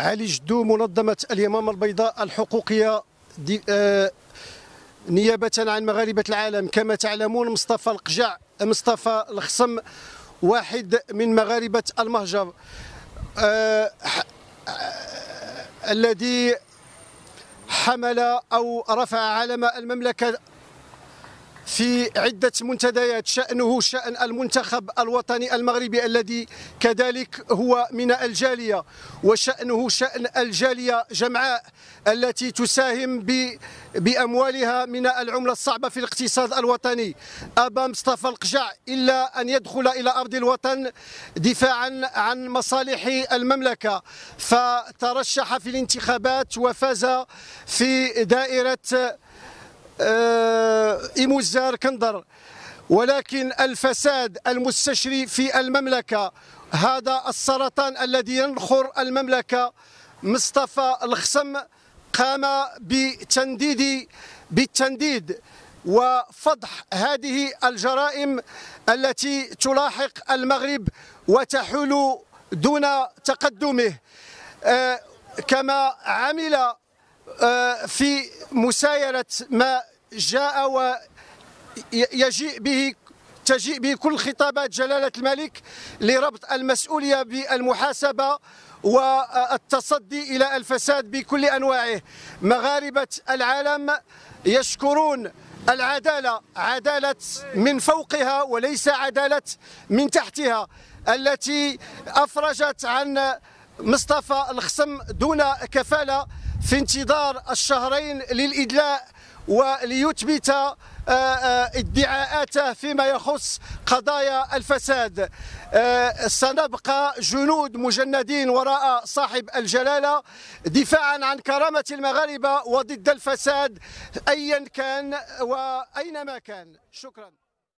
علي جدو منظمة اليمامة البيضاء الحقوقية نيابة عن مغاربة العالم. كما تعلمون مصطفى القجاع مصطفى الخصم واحد من مغاربة المهجر الذي حمل أو رفع علم المملكة في عدة منتديات، شأنه شأن المنتخب الوطني المغربي الذي كذلك هو من الجالية، وشأنه شأن الجالية جمعاء التي تساهم بأموالها من العملة الصعبة في الاقتصاد الوطني. أبى مصطفى القجاع إلا أن يدخل إلى أرض الوطن دفاعا عن مصالح المملكة، فترشح في الانتخابات وفاز في دائرة إيموزار كندر، ولكن الفساد المستشري في المملكة، هذا السرطان الذي ينخر المملكة، مصطفى الخصم قام بالتنديد وفضح هذه الجرائم التي تلاحق المغرب وتحول دون تقدمه، كما عمل في مسايرة ما جاء تجيء به كل خطابات جلالة الملك لربط المسؤولية بالمحاسبة والتصدي إلى الفساد بكل أنواعه. مغاربة العالم يشكرون العدالة، عدالة من فوقها وليس عدالة من تحتها، التي أفرجت عن مصطفى الخصم دون كفالة في انتظار الشهرين للإدلاء وليثبت ادعاءاته فيما يخص قضايا الفساد. سنبقى جنود مجندين وراء صاحب الجلالة دفاعا عن كرامة المغاربة وضد الفساد أيا كان وأينما كان. شكرا.